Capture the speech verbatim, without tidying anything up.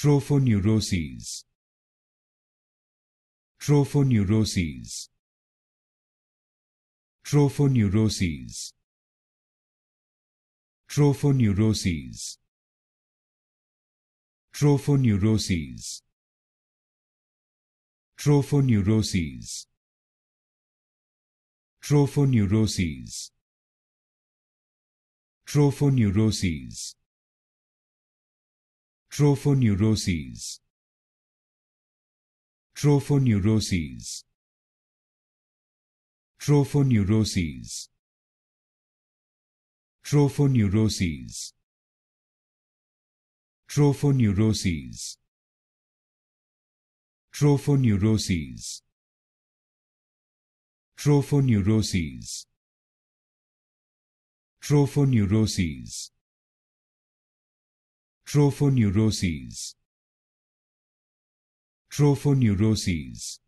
Trophoneuroses. Trophoneuroses. Trophoneuroses. Trophoneuroses. Trophoneuroses. Trophoneuroses. Trophoneuroses. Trophoneuroses. Trophoneuroses. Trophoneuroses. Trophoneuroses. Trophoneuroses. Trophoneuroses. Trophoneuroses. Trophoneuroses. Trophoneuroses. Trophoneuroses. Trophoneuroses.